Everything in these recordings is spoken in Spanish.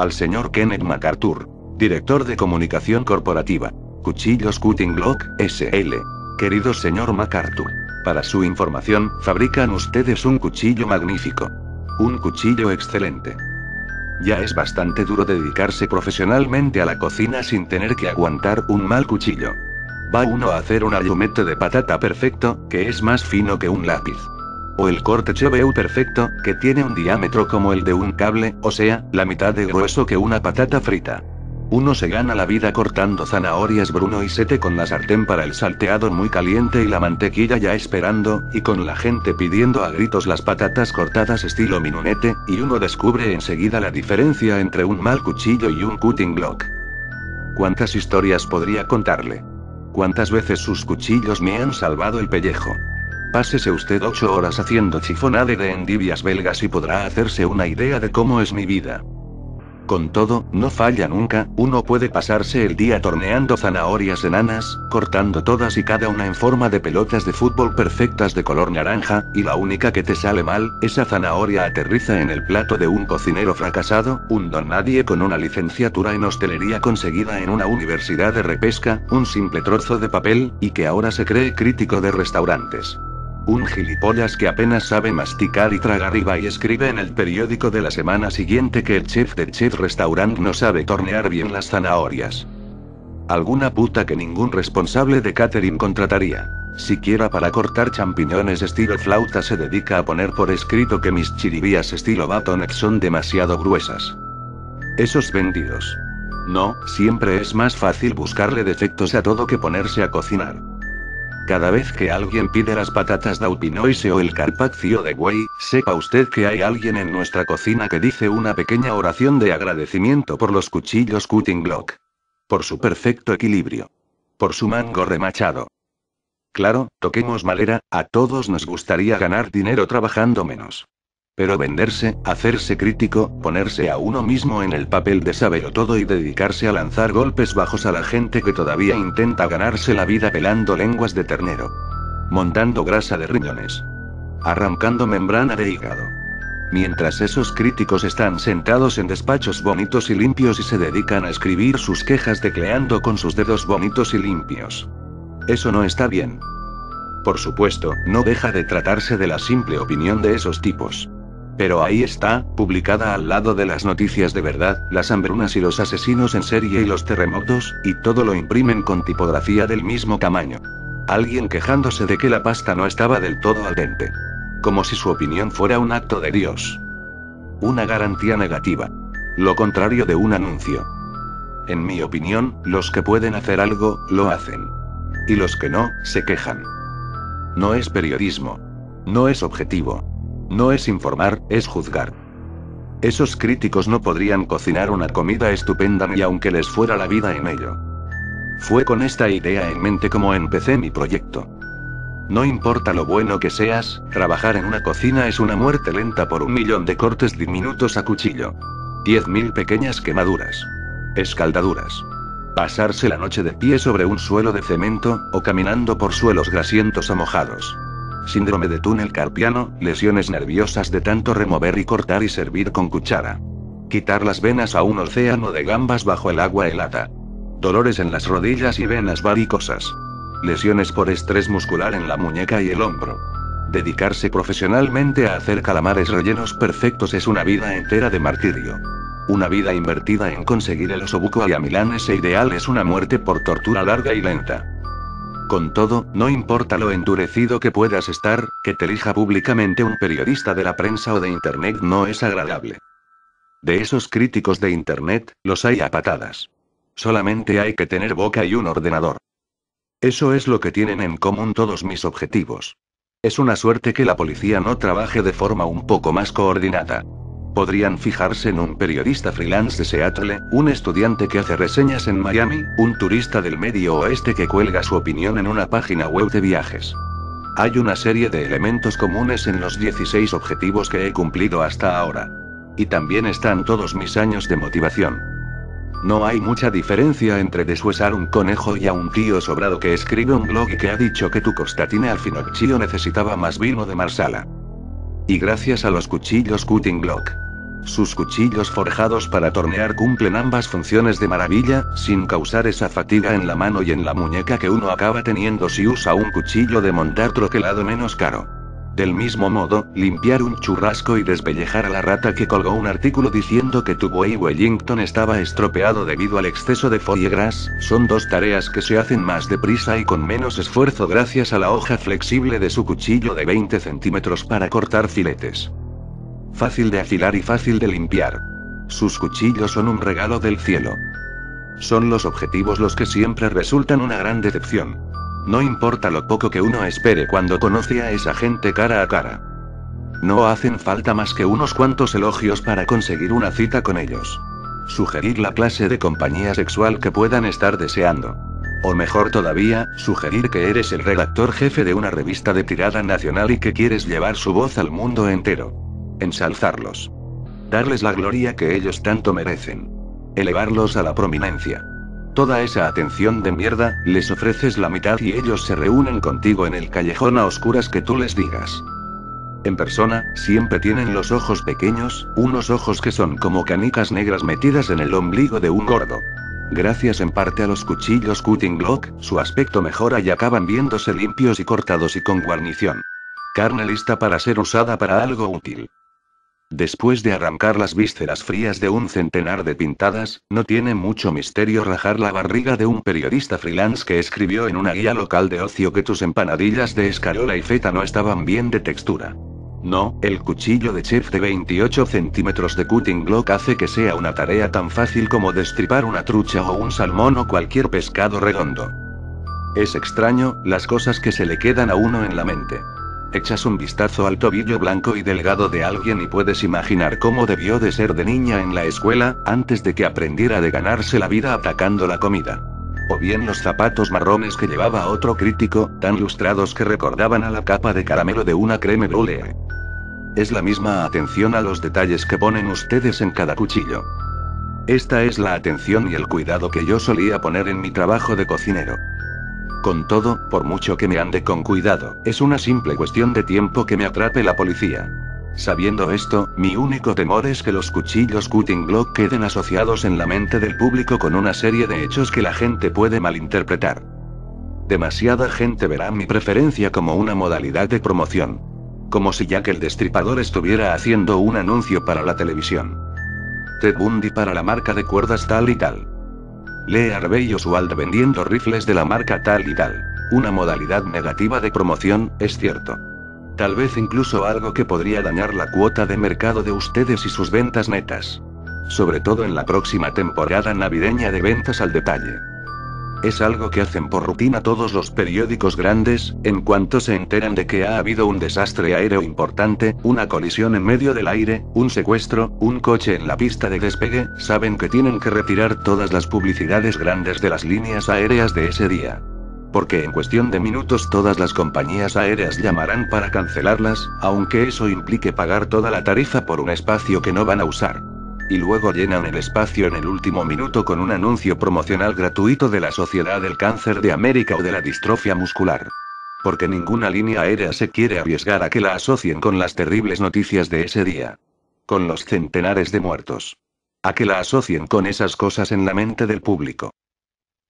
al señor Kenneth MacArthur, director de comunicación corporativa, Cuchillos Cutting Block SL. Querido señor MacArthur, para su información, fabrican ustedes un cuchillo magnífico. Un cuchillo excelente. Ya es bastante duro dedicarse profesionalmente a la cocina sin tener que aguantar un mal cuchillo. Va uno a hacer un ayumete de patata perfecto, que es más fino que un lápiz. O el corte cheveu perfecto, que tiene un diámetro como el de un cable, o sea, la mitad de grueso que una patata frita. Uno se gana la vida cortando zanahorias bruno y sete con la sartén para el salteado muy caliente y la mantequilla ya esperando, y con la gente pidiendo a gritos las patatas cortadas estilo minunete, y uno descubre enseguida la diferencia entre un mal cuchillo y un cutting block. ¿Cuántas historias podría contarle? ¿Cuántas veces sus cuchillos me han salvado el pellejo? Pásese usted 8 horas haciendo chifonade de endivias belgas y podrá hacerse una idea de cómo es mi vida. Con todo, no falla nunca, uno puede pasarse el día torneando zanahorias enanas, cortando todas y cada una en forma de pelotas de fútbol perfectas de color naranja, y la única que te sale mal, esa zanahoria aterriza en el plato de un cocinero fracasado, un don nadie con una licenciatura en hostelería conseguida en una universidad de repesca, un simple trozo de papel, y que ahora se cree crítico de restaurantes. Un gilipollas que apenas sabe masticar y tragar y va y escribe en el periódico de la semana siguiente que el chef del Chef Restaurant no sabe tornear bien las zanahorias. Alguna puta que ningún responsable de catering contrataría. Siquiera para cortar champiñones estilo flauta se dedica a poner por escrito que mis chiribías estilo batonet son demasiado gruesas. Esos vendidos. No, siempre es más fácil buscarle defectos a todo que ponerse a cocinar. Cada vez que alguien pide las patatas daupinoise o el carpaccio de güey, sepa usted que hay alguien en nuestra cocina que dice una pequeña oración de agradecimiento por los cuchillos cutting block. Por su perfecto equilibrio. Por su mango remachado. Claro, toquemos madera, a todos nos gustaría ganar dinero trabajando menos. Pero venderse, hacerse crítico, ponerse a uno mismo en el papel de saberlo todo y dedicarse a lanzar golpes bajos a la gente que todavía intenta ganarse la vida pelando lenguas de ternero. Montando grasa de riñones. Arrancando membrana de hígado. Mientras esos críticos están sentados en despachos bonitos y limpios y se dedican a escribir sus quejas tecleando con sus dedos bonitos y limpios. Eso no está bien. Por supuesto, no deja de tratarse de la simple opinión de esos tipos. Pero ahí está, publicada al lado de las noticias de verdad, las hambrunas y los asesinos en serie y los terremotos, y todo lo imprimen con tipografía del mismo tamaño. Alguien quejándose de que la pasta no estaba del todo al dente. Como si su opinión fuera un acto de Dios. Una garantía negativa. Lo contrario de un anuncio. En mi opinión, los que pueden hacer algo, lo hacen. Y los que no, se quejan. No es periodismo. No es objetivo. No es informar, es juzgar. Esos críticos no podrían cocinar una comida estupenda ni aunque les fuera la vida en ello. Fue con esta idea en mente como empecé mi proyecto. No importa lo bueno que seas, trabajar en una cocina es una muerte lenta por 1.000.000 de cortes diminutos a cuchillo. 10.000 pequeñas quemaduras. Escaldaduras. Pasarse la noche de pie sobre un suelo de cemento, o caminando por suelos grasientos o mojados. Síndrome de túnel carpiano, lesiones nerviosas de tanto remover y cortar y servir con cuchara. Quitar las venas a un océano de gambas bajo el agua helada. Dolores en las rodillas y venas varicosas. Lesiones por estrés muscular en la muñeca y el hombro. Dedicarse profesionalmente a hacer calamares rellenos perfectos es una vida entera de martirio. Una vida invertida en conseguir el osobuco y a Milán ese ideal es una muerte por tortura larga y lenta. Con todo, no importa lo endurecido que puedas estar, que te elija públicamente un periodista de la prensa o de internet no es agradable. De esos críticos de internet, los hay a patadas. Solamente hay que tener boca y un ordenador. Eso es lo que tienen en común todos mis objetivos. Es una suerte que la policía no trabaje de forma un poco más coordinada. Podrían fijarse en un periodista freelance de Seattle, un estudiante que hace reseñas en Miami, un turista del Medio Oeste que cuelga su opinión en una página web de viajes. Hay una serie de elementos comunes en los 16 objetivos que he cumplido hasta ahora. Y también están todos mis años de motivación. No hay mucha diferencia entre desuesar un conejo y a un tío sobrado que escribe un blog y que ha dicho que tu costatine al finocchio necesitaba más vino de Marsala. Y gracias a los cuchillos cutting block. Sus cuchillos forjados para tornear cumplen ambas funciones de maravilla, sin causar esa fatiga en la mano y en la muñeca que uno acaba teniendo si usa un cuchillo de montar troquelado menos caro. Del mismo modo, limpiar un churrasco y despellejar a la rata que colgó un artículo diciendo que tu buey Wellington estaba estropeado debido al exceso de foie gras, son dos tareas que se hacen más deprisa y con menos esfuerzo gracias a la hoja flexible de su cuchillo de 20 centímetros para cortar filetes. Fácil de afilar y fácil de limpiar. Sus cuchillos son un regalo del cielo. Son los objetivos los que siempre resultan una gran decepción. No importa lo poco que uno espere cuando conoce a esa gente cara a cara. No hacen falta más que unos cuantos elogios para conseguir una cita con ellos. Sugerir la clase de compañía sexual que puedan estar deseando. O mejor todavía, sugerir que eres el redactor jefe de una revista de tirada nacional y que quieres llevar su voz al mundo entero. Ensalzarlos. Darles la gloria que ellos tanto merecen. Elevarlos a la prominencia. Toda esa atención de mierda, les ofreces la mitad y ellos se reúnen contigo en el callejón a oscuras que tú les digas. En persona, siempre tienen los ojos pequeños, unos ojos que son como canicas negras metidas en el ombligo de un gordo. Gracias en parte a los cuchillos Cutting Block, su aspecto mejora y acaban viéndose limpios y cortados y con guarnición. Carne lista para ser usada para algo útil. Después de arrancar las vísceras frías de un centenar de pintadas, no tiene mucho misterio rajar la barriga de un periodista freelance que escribió en una guía local de ocio que tus empanadillas de escarola y feta no estaban bien de textura. No, el cuchillo de chef de 28 centímetros de Cutting Block hace que sea una tarea tan fácil como destripar una trucha o un salmón o cualquier pescado redondo. Es extraño, las cosas que se le quedan a uno en la mente. Echas un vistazo al tobillo blanco y delgado de alguien y puedes imaginar cómo debió de ser de niña en la escuela, antes de que aprendiera de ganarse la vida atacando la comida. O bien los zapatos marrones que llevaba otro crítico, tan lustrados que recordaban a la capa de caramelo de una crème brûlée. Es la misma atención a los detalles que ponen ustedes en cada cuchillo. Esta es la atención y el cuidado que yo solía poner en mi trabajo de cocinero. Con todo, por mucho que me ande con cuidado, es una simple cuestión de tiempo que me atrape la policía. Sabiendo esto, mi único temor es que los cuchillos Cutting Block queden asociados en la mente del público con una serie de hechos que la gente puede malinterpretar. Demasiada gente verá mi preferencia como una modalidad de promoción. Como si Jack el Destripador estuviera haciendo un anuncio para la televisión. Ted Bundy para la marca de cuerdas tal y tal. Lee Arbey y Oswald vendiendo rifles de la marca tal y tal. Una modalidad negativa de promoción, es cierto. Tal vez incluso algo que podría dañar la cuota de mercado de ustedes y sus ventas netas. Sobre todo en la próxima temporada navideña de ventas al detalle. Es algo que hacen por rutina todos los periódicos grandes, en cuanto se enteran de que ha habido un desastre aéreo importante, una colisión en medio del aire, un secuestro, un coche en la pista de despegue, saben que tienen que retirar todas las publicidades grandes de las líneas aéreas de ese día. Porque en cuestión de minutos todas las compañías aéreas llamarán para cancelarlas, aunque eso implique pagar toda la tarifa por un espacio que no van a usar. Y luego llenan el espacio en el último minuto con un anuncio promocional gratuito de la Sociedad del Cáncer de América o de la distrofia muscular. Porque ninguna línea aérea se quiere arriesgar a que la asocien con las terribles noticias de ese día. Con los centenares de muertos. A que la asocien con esas cosas en la mente del público.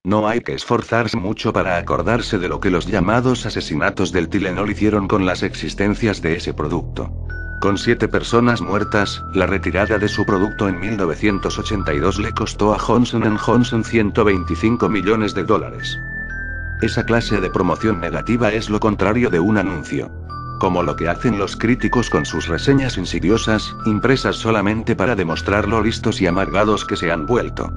No hay que esforzarse mucho para acordarse de lo que los llamados asesinatos del Tylenol hicieron con las existencias de ese producto. Con 7 personas muertas, la retirada de su producto en 1982 le costó a Johnson & Johnson 125 millones de dólares. Esa clase de promoción negativa es lo contrario de un anuncio. Como lo que hacen los críticos con sus reseñas insidiosas, impresas solamente para demostrar lo listos y amargados que se han vuelto.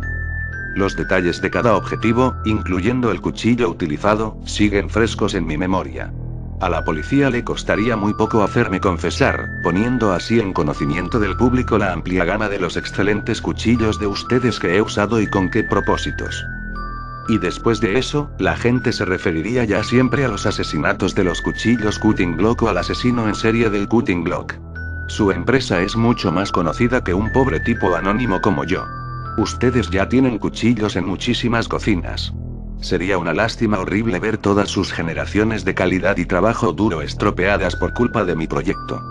Los detalles de cada objetivo, incluyendo el cuchillo utilizado, siguen frescos en mi memoria. A la policía le costaría muy poco hacerme confesar, poniendo así en conocimiento del público la amplia gama de los excelentes cuchillos de ustedes que he usado y con qué propósitos. Y después de eso, la gente se referiría ya siempre a los asesinatos de los cuchillos Cutting Block o al asesino en serie del Cutting Block. Su empresa es mucho más conocida que un pobre tipo anónimo como yo. Ustedes ya tienen cuchillos en muchísimas cocinas. Sería una lástima horrible ver todas sus generaciones de calidad y trabajo duro estropeadas por culpa de mi proyecto.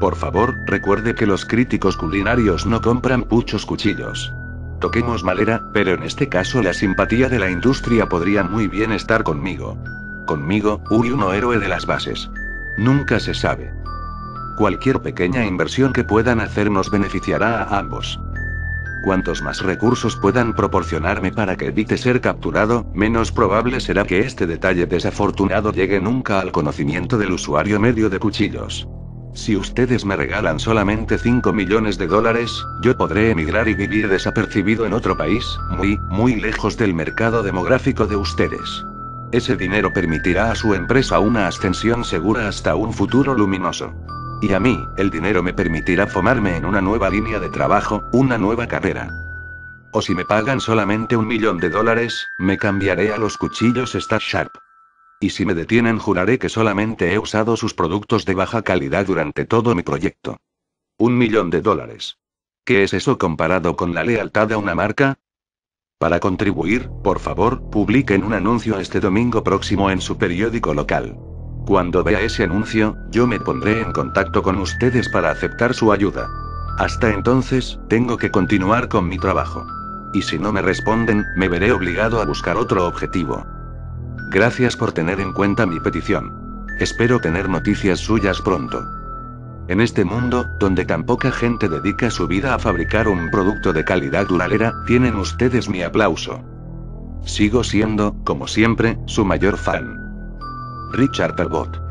Por favor, recuerde que los críticos culinarios no compran puchos cuchillos. Toquemos madera, pero en este caso la simpatía de la industria podría muy bien estar conmigo. Conmigo, un héroe de las bases. Nunca se sabe. Cualquier pequeña inversión que puedan hacer nos beneficiará a ambos. Cuantos más recursos puedan proporcionarme para que evite ser capturado, menos probable será que este detalle desafortunado llegue nunca al conocimiento del usuario medio de cuchillos. Si ustedes me regalan solamente 5 millones de dólares, yo podré emigrar y vivir desapercibido en otro país, muy, muy lejos del mercado demográfico de ustedes. Ese dinero permitirá a su empresa una ascensión segura hasta un futuro luminoso. Y a mí, el dinero me permitirá formarme en una nueva línea de trabajo, una nueva carrera. O si me pagan solamente $1 millón, me cambiaré a los cuchillos Star Sharp. Y si me detienen, juraré que solamente he usado sus productos de baja calidad durante todo mi proyecto. $1 millón. ¿Qué es eso comparado con la lealtad a una marca? Para contribuir, por favor, publiquen un anuncio este domingo próximo en su periódico local. Cuando vea ese anuncio, yo me pondré en contacto con ustedes para aceptar su ayuda. Hasta entonces, tengo que continuar con mi trabajo. Y si no me responden, me veré obligado a buscar otro objetivo. Gracias por tener en cuenta mi petición. Espero tener noticias suyas pronto. En este mundo, donde tan poca gente dedica su vida a fabricar un producto de calidad duradera, tienen ustedes mi aplauso. Sigo siendo, como siempre, su mayor fan. Richard Talbot.